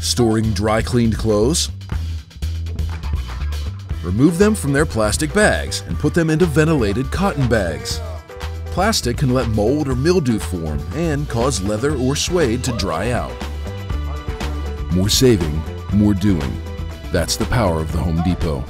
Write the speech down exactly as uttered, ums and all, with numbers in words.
storing dry-cleaned clothes. Remove them from their plastic bags and put them into ventilated cotton bags. Plastic can let mold or mildew form and cause leather or suede to dry out. More saving, more doing. That's the power of the Home Depot.